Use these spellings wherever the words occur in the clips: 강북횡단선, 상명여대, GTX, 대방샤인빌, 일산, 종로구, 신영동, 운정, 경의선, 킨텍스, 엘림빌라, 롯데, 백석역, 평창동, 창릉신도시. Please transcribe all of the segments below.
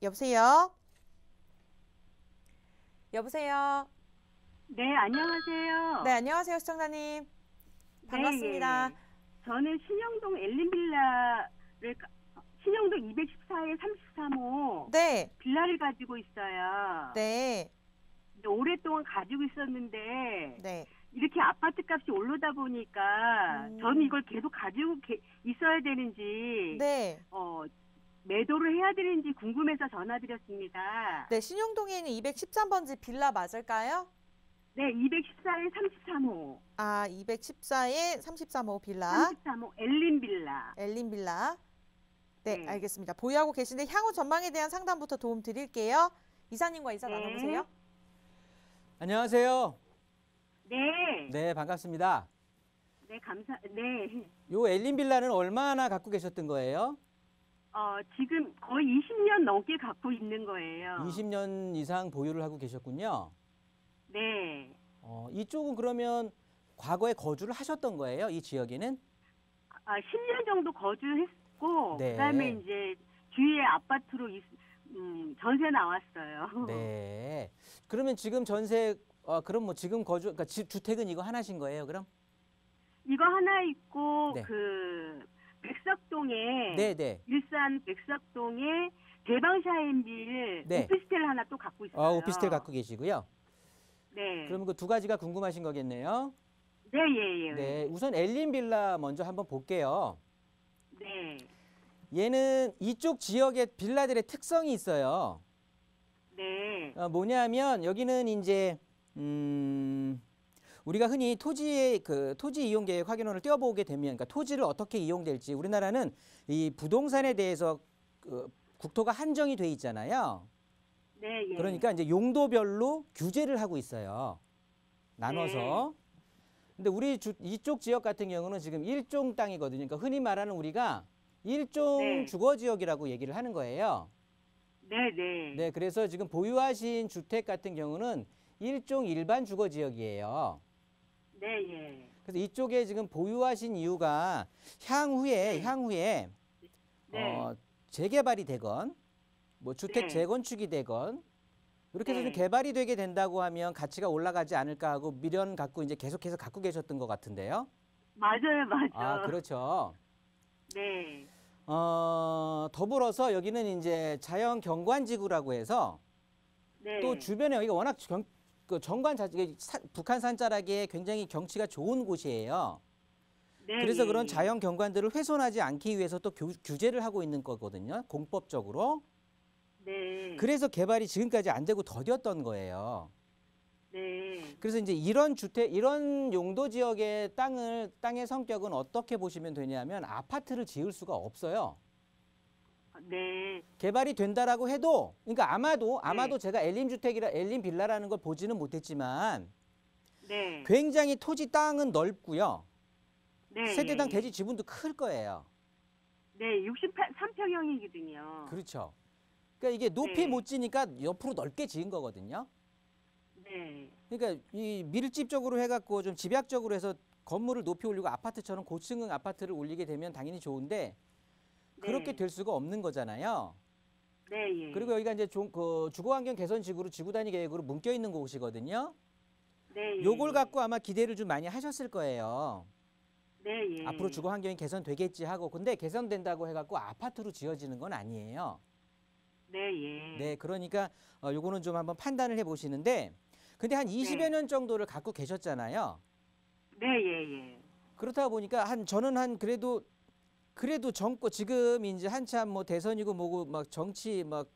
여보세요? 여보세요? 네, 안녕하세요. 네, 안녕하세요, 시청자님. 반갑습니다. 네, 예. 저는 신영동 엘림빌라를, 신영동 214에 33호 네. 빌라를 가지고 있어요. 네. 오랫동안 가지고 있었는데 네. 이렇게 아파트 값이 오르다 보니까 저는 이걸 계속 가지고 있어야 되는지 네. 매도를 해야 되는지 궁금해서 전화드렸습니다. 네, 신영동에 있는 213번지 빌라 맞을까요? 네, 214에 33호. 아, 214에 33호 빌라. 33호 엘림빌라. 엘림빌라. 네, 네, 알겠습니다. 보유하고 계신데 향후 전망에 대한 상담부터 도움 드릴게요. 이사님과 인사 네. 나눠보세요. 안녕하세요. 네. 네, 반갑습니다. 네, 네. 요 엘림빌라는 얼마나 갖고 계셨던 거예요? 지금 거의 20년 넘게 갖고 있는 거예요. 20년 이상 보유를 하고 계셨군요. 네. 이쪽은 그러면 과거에 거주를 하셨던 거예요? 이 지역에는? 아, 10년 정도 거주했고 네. 그다음에 이제 주위에 아파트로 전세 나왔어요. 네. 그러면 지금 전세 그럼 뭐 지금 거주 그러니까 주택은 이거 하나신 거예요, 그럼? 이거 하나 있고 네. 그 백석동에 네네. 일산 백석동에 대방샤인빌 네. 오피스텔 하나 또 갖고 있어요. 오피스텔 갖고 계시고요. 네. 그러면 그 두 가지가 궁금하신 거겠네요. 네, 예, 예. 네, 우선 엘림빌라 먼저 한번 볼게요. 네. 얘는 이쪽 지역의 빌라들의 특성이 있어요. 네. 뭐냐면 여기는 이제 우리가 흔히 토지의 토지 이용 계획 확인원을 띄워보게 되면, 그러니까 토지를 어떻게 이용될지, 우리나라는 이 부동산에 대해서 국토가 한정이 돼 있잖아요. 네. 예. 그러니까 이제 용도별로 규제를 하고 있어요. 나눠서. 네. 근데 우리 이쪽 지역 같은 경우는 지금 일종 땅이거든요. 그러니까 흔히 말하는 우리가 일종 네. 주거 지역이라고 얘기를 하는 거예요. 네, 네. 네, 그래서 지금 보유하신 주택 같은 경우는 일종 일반 주거 지역이에요. 네, 예. 그래서 이쪽에 지금 보유하신 이유가 향후에 네. 재개발이 되건 뭐 주택 네. 재건축이 되건 이렇게 해서 네. 개발이 되게 된다고 하면 가치가 올라가지 않을까 하고 미련 갖고 이제 계속해서 갖고 계셨던 것 같은데요. 맞아요, 맞아요. 아, 그렇죠. 네. 더불어서 여기는 이제 자연 경관지구라고 해서 네. 또 주변에 여기가 워낙 북한 산자락에 굉장히 경치가 좋은 곳이에요. 네. 그래서 그런 자연 경관들을 훼손하지 않기 위해서 또 규제를 하고 있는 거거든요. 공법적으로. 네. 그래서 개발이 지금까지 안 되고 더뎠던 거예요. 네. 그래서 이제 이런 주택, 이런 용도 지역의 땅의 성격은 어떻게 보시면 되냐면 아파트를 지을 수가 없어요. 네. 개발이 된다라고 해도, 그러니까 아마도 네. 제가 엘림빌라라는 걸 보지는 못했지만, 네. 굉장히 토지 땅은 넓고요. 네. 세대당 대지 지분도 클 거예요. 네, 63평형이거든요. 그렇죠. 그러니까 이게 높이 네. 못 지니까 옆으로 넓게 지은 거거든요. 네. 그러니까 이 밀집적으로 해갖고 좀 집약적으로 해서 건물을 높이 올리고 아파트처럼 고층 아파트를 올리게 되면 당연히 좋은데. 그렇게 네. 될 수가 없는 거잖아요. 네. 예. 그리고 여기가 이제 주거환경 개선 지구로 지구단위 계획으로 묶여 있는 곳이거든요. 네. 예. 요걸 갖고 아마 기대를 좀 많이 하셨을 거예요. 네. 예. 앞으로 주거환경이 개선되겠지 하고, 근데 개선된다고 해갖고 아파트로 지어지는 건 아니에요. 네. 예. 네. 그러니까 요거는 좀 한번 판단을 해보시는데, 근데 한 20여 네. 년 정도를 갖고 계셨잖아요. 네. 예. 예. 그렇다 보니까 그래도 정권 지금 이제 한참 뭐 대선이고 뭐고 막 정치 막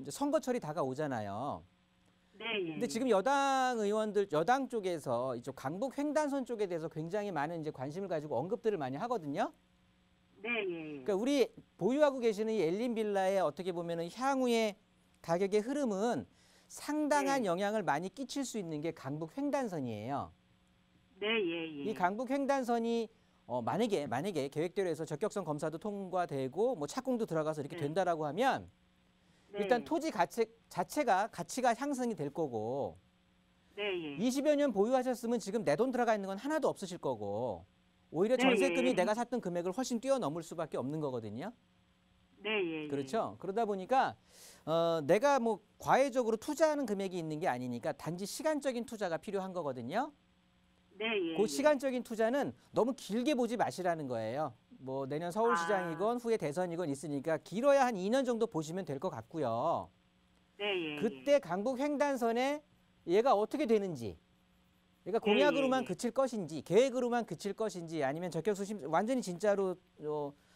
이제 선거철이 다가오잖아요. 네. 예. 근데 지금 여당 의원들 여당 쪽에서 이쪽 강북 횡단선 쪽에 대해서 굉장히 많은 이제 관심을 가지고 언급들을 많이 하거든요. 네. 예. 그러니까 우리 보유하고 계시는 이 엘림빌라의 어떻게 보면은 향후의 가격의 흐름은 상당한 네. 영향을 많이 끼칠 수 있는 게 강북 횡단선이에요. 네. 예. 이 강북 횡단선이 만약에 계획대로 해서 적격성 검사도 통과되고 뭐 착공도 들어가서 이렇게 네. 된다라고 하면 네. 일단 토지 자체가 가치가 향상이 될 거고 네. 20여 년 보유하셨으면 지금 내 돈 들어가 있는 건 하나도 없으실 거고 오히려 네. 전세금이 네. 내가 샀던 금액을 훨씬 뛰어넘을 수밖에 없는 거거든요. 네. 그렇죠? 그러다 보니까 내가 뭐 과외적으로 투자하는 금액이 있는 게 아니니까 단지 시간적인 투자가 필요한 거거든요. 네, 예, 그 시간적인 투자는 너무 길게 보지 마시라는 거예요. 뭐 내년 서울시장이건 후에 대선이건 있으니까 길어야 한 2년 정도 보시면 될 것 같고요. 네, 예, 그때 강북 횡단선에 얘가 어떻게 되는지, 그러니까 공약으로만 그칠 것인지, 계획으로만 그칠 것인지, 아니면 적격수 심사, 완전히 진짜로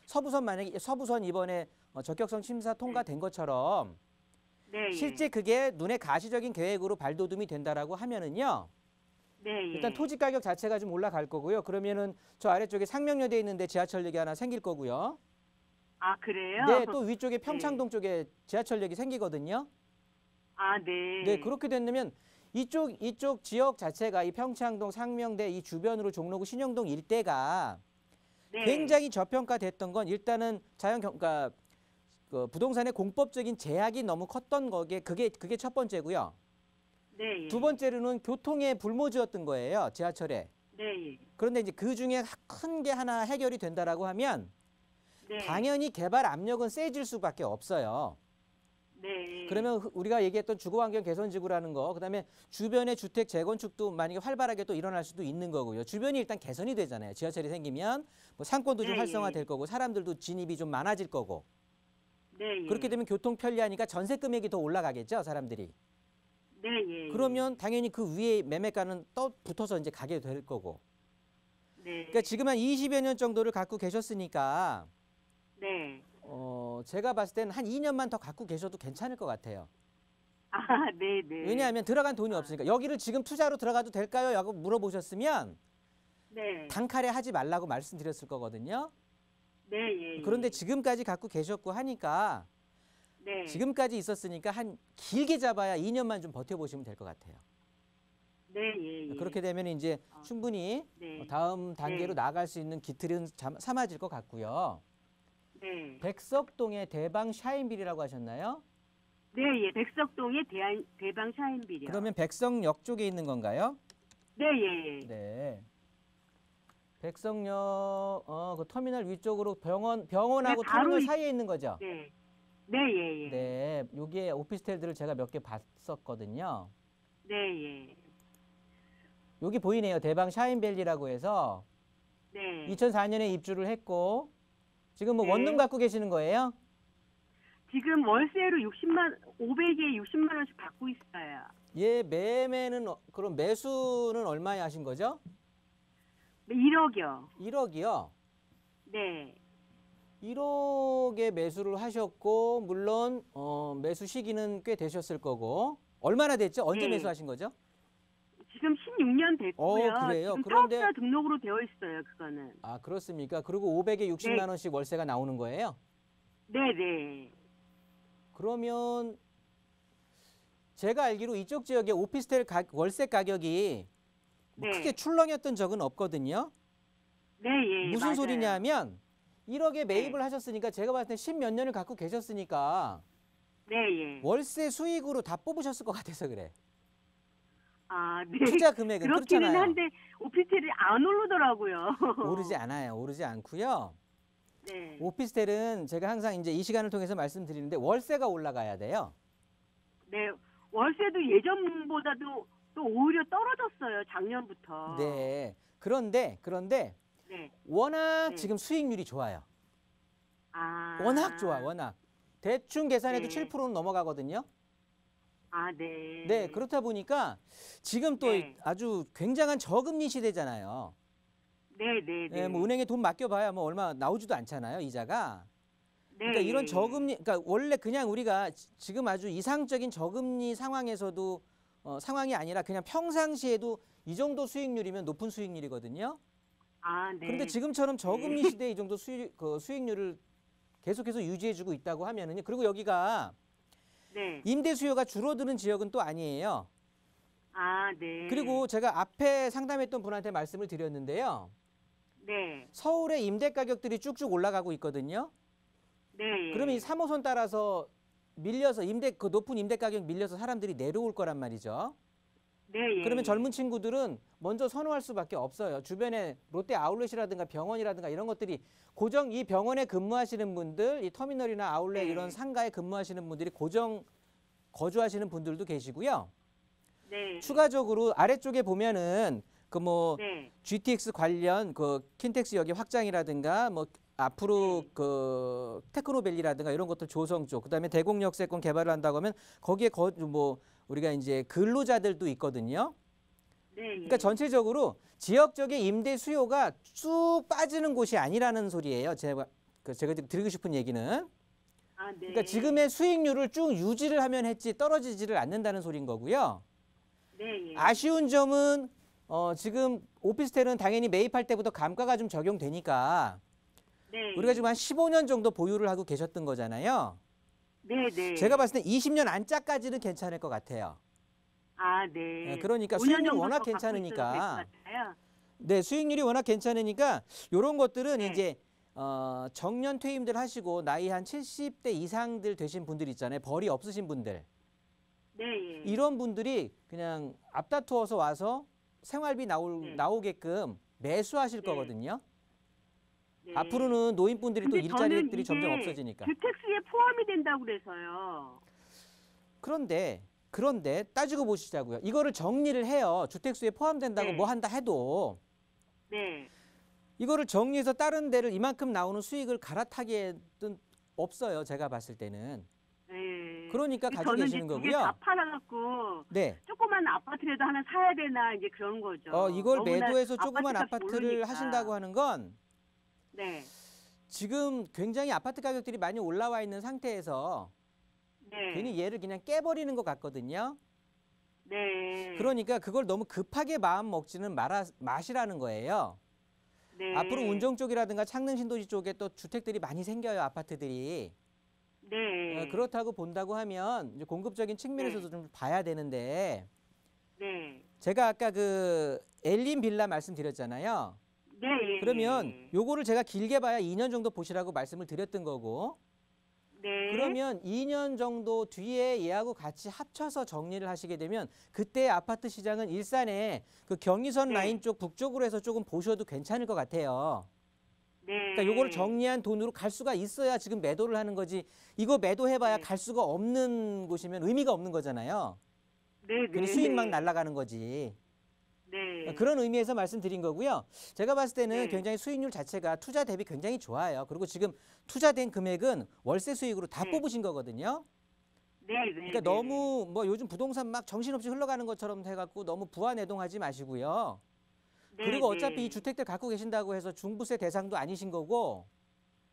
서부선 만약에 서부선 이번에 적격성 심사 통과된 것처럼 실제 그게 눈에 가시적인 계획으로 발돋움이 된다라고 하면은요. 일단 토지 가격 자체가 좀 올라갈 거고요. 그러면은 저 아래쪽에 상명여대 있는데 지하철역이 하나 생길 거고요. 아, 그래요? 네, 또 위쪽에 평창동 쪽에 지하철역이 생기거든요. 아, 네. 네, 그렇게 된다면 이쪽 지역 자체가 이 평창동, 상명대 이 주변으로 종로구 신영동 일대가 굉장히 저평가됐던 건 일단은 그러니까 그 부동산의 공법적인 제약이 너무 컸던 거기에 그게 첫 번째고요. 네, 두 번째로는 교통에 불모지였던 거예요, 지하철에. 네, 그런데 이제 그 중에 큰 게 하나 해결이 된다라고 하면 당연히 개발 압력은 세질 수밖에 없어요. 네. 그러면 우리가 얘기했던 주거환경 개선 지구라는 거, 그다음에 주변의 주택 재건축도 만약에 활발하게 또 일어날 수도 있는 거고요. 주변이 일단 개선이 되잖아요. 지하철이 생기면 뭐 상권도 좀 활성화될 거고, 사람들도 진입이 좀 많아질 거고. 네. 그렇게 되면 교통 편리하니까 전세 금액이 더 올라가겠죠, 사람들이. 네. 그러면 당연히 그 위에 매매가는 또 붙어서 이제 가게 될 거고. 네. 그러니까 지금 한 20여 년 정도를 갖고 계셨으니까. 네. 제가 봤을 때는 한 2년만 더 갖고 계셔도 괜찮을 것 같아요. 아, 네, 네. 왜냐하면 들어간 돈이 없으니까. 여기를 지금 투자로 들어가도 될까요? 라고 물어보셨으면 단칼에 하지 말라고 말씀드렸을 거거든요. 네, 예, 예. 그런데 지금까지 갖고 계셨고 하니까 지금까지 있었으니까 한 길게 잡아야 2년만 좀 버텨보시면 될 것 같아요. 네, 예, 예. 그렇게 되면 이제 충분히 다음 단계로 나아갈 수 있는 기틀은 삼아질 것 같고요. 네. 백석동의 대방샤인빌이라고 하셨나요? 네, 예. 백석동의 대방샤인빌이요. 그러면 백석역 쪽에 있는 건가요? 네, 예. 네. 백석역 그 터미널 위쪽으로 병원하고 터미널 사이에 있는 거죠? 네. 네, 예, 예. 네. 여기에 오피스텔들을 제가 몇 개 봤었거든요. 네, 예. 여기 보이네요. 대방샤인빌이라고 해서 2004년에 입주를 했고 지금 뭐 원룸 갖고 계시는 거예요? 지금 월세로 500에 60만 원씩 받고 있어요. 예, 매매는 그럼 매수는 얼마에 하신 거죠? 1억이요. 1억이요? 네. 1억에 매수를 하셨고 물론 매수 시기는 꽤 되셨을 거고 얼마나 됐죠? 언제 매수하신 거죠? 지금 16년 됐고요. 그래요? 지금 그런데 사업자 등록으로 되어 있어요, 그거는. 아, 그렇습니까? 그리고 500에 60만 원씩 월세가 나오는 거예요? 네. 그러면 제가 알기로 이쪽 지역의 오피스텔 월세 가격이 뭐 크게 출렁였던 적은 없거든요. 네, 예. 무슨 소리냐면 1억에 매입을 하셨으니까 제가 봤을 때 10몇 년을 갖고 계셨으니까 월세 수익으로 다 뽑으셨을 것 같아서 그래. 아, 네. 투자 금액은 그렇기는 한데 오피스텔이 안 오르더라고요. 오르지 않아요. 오르지 않고요. 네. 오피스텔은 제가 항상 이제 이 시간을 통해서 말씀드리는데 월세가 올라가야 돼요. 네. 월세도 예전보다도 또 오히려 떨어졌어요. 작년부터. 네. 그런데 워낙 지금 수익률이 좋아요. 아. 워낙 좋아. 워낙. 대충 계산해도 7%는 넘어가거든요. 아, 네. 네, 그렇다 보니까 지금 또 아주 굉장한 저금리 시대잖아요. 네. 뭐 은행에 돈 맡겨봐야 뭐 얼마 나오지도 않잖아요, 이자가. 네. 그러니까 이런 저금리, 그러니까 원래 그냥 우리가 지금 아주 이상적인 저금리 상황에서도 상황이 아니라 그냥 평상시에도 이 정도 수익률이면 높은 수익률이거든요. 아, 네. 그런데 지금처럼 저금리 시대에 이 정도 수익률을 계속해서 유지해주고 있다고 하면은요. 그리고 여기가 임대 수요가 줄어드는 지역은 또 아니에요. 아, 네. 그리고 제가 앞에 상담했던 분한테 말씀을 드렸는데요. 네. 서울의 임대 가격들이 쭉쭉 올라가고 있거든요. 네. 그러면 이 3호선 따라서 밀려서 그 높은 임대 가격 밀려서 사람들이 내려올 거란 말이죠. 네, 예, 그러면 젊은 친구들은 먼저 선호할 수밖에 없어요. 주변에 롯데 아울렛이라든가 병원이라든가 이런 것들이 고정 이 병원에 근무하시는 분들, 이 터미널이나 아울렛 네. 이런 상가에 근무하시는 분들이 고정 거주하시는 분들도 계시고요. 네. 추가적으로 아래쪽에 보면은 그 뭐 네. GTX 관련 그 킨텍스 여기 확장이라든가 뭐 앞으로 네. 그 테크노밸리라든가 이런 것들 조성 쪽, 그다음에 대곡역세권 개발을 한다고 하면 거기에 뭐 우리가 이제 근로자들도 있거든요. 네. 그러니까 전체적으로 지역적인 임대 수요가 쭉 빠지는 곳이 아니라는 소리예요. 제가 드리고 싶은 얘기는. 아, 네. 그러니까 지금의 수익률을 쭉 유지를 하면 했지 떨어지지를 않는다는 소린 거고요. 네. 아쉬운 점은 지금 오피스텔은 당연히 매입할 때부터 감가가 좀 적용되니까 네. 우리가 지금 한 15년 정도 보유를 하고 계셨던 거잖아요. 네, 네. 제가 봤을 때 20년 안짝까지는 괜찮을 것 같아요. 아, 네. 네, 그러니까 수익률이 워낙 괜찮으니까. 네, 수익률이 워낙 괜찮으니까 이런 것들은 네. 이제 정년 퇴임들 하시고 나이 한 70대 이상들 되신 분들 있잖아요. 벌이 없으신 분들. 네. 예. 이런 분들이 그냥 앞다투어서 와서 생활비 네. 나오게끔 매수하실 네. 거거든요. 네. 앞으로는 노인분들이 또 일자리들이 점점 없어지니까. 주택수에 포함이 된다고 그래서요. 그런데 따지고 보시자고요. 이거를 정리를 해요. 주택수에 포함된다고 네. 뭐 한다 해도. 네. 이거를 정리해서 다른 데를 이만큼 나오는 수익을 갈아타기에는 없어요. 제가 봤을 때는. 네. 그러니까 가지고 계시는 거고요. 다 팔아갖고 네. 조그만 아파트라도 하나 사야 되나 이제 그런 거죠. 이걸 매도해서 조그만 아파트를 모르니까. 하신다고 하는 건 네. 지금 굉장히 아파트 가격들이 많이 올라와 있는 상태에서 네. 괜히 얘를 그냥 깨버리는 것 같거든요. 네. 그러니까 그걸 너무 급하게 마음 먹지는 마시라는 거예요. 네. 앞으로 운정 쪽이라든가 창릉신도시 쪽에 또 주택들이 많이 생겨요, 아파트들이. 네. 그렇다고 본다고 하면 이제 공급적인 측면에서도 네. 좀 봐야 되는데 네. 제가 아까 그 엘림빌라 말씀드렸잖아요. 네. 그러면 요거를 제가 길게 봐야 2년 정도 보시라고 말씀을 드렸던 거고 네. 그러면 2년 정도 뒤에 얘하고 같이 합쳐서 정리를 하시게 되면 그때 아파트 시장은 일산에 그 경의선 네. 라인 쪽 북쪽으로 해서 조금 보셔도 괜찮을 것 같아요. 네. 그러니까 요거를 정리한 돈으로 갈 수가 있어야 지금 매도를 하는 거지 이거 매도해봐야 네. 갈 수가 없는 곳이면 의미가 없는 거잖아요. 네. 네. 수익만 네. 날아가는 거지. 네. 그런 의미에서 말씀드린 거고요. 제가 봤을 때는 네. 굉장히 수익률 자체가 투자 대비 굉장히 좋아요. 그리고 지금 투자된 금액은 월세 수익으로 다 네. 뽑으신 거거든요. 네, 네. 그러니까 네. 너무 뭐 요즘 부동산 막 정신없이 흘러가는 것처럼 해갖고 너무 부화내동하지 마시고요. 네, 그리고 어차피 네. 이 주택들 갖고 계신다고 해서 중부세 대상도 아니신 거고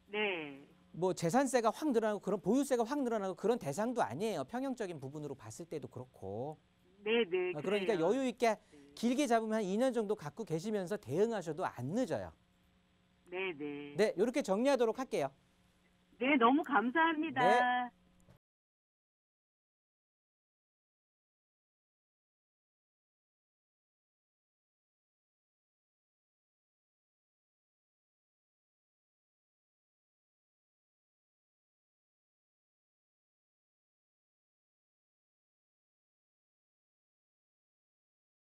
네. 뭐 재산세가 확 늘어나고 그런 보유세가 확 늘어나고 그런 대상도 아니에요. 평형적인 부분으로 봤을 때도 그렇고. 네, 네. 그러니까 그래요. 여유 있게 길게 잡으면 한 2년 정도 갖고 계시면서 대응하셔도 안 늦어요. 네네. 네, 이렇게 정리하도록 할게요. 네, 너무 감사합니다. 네.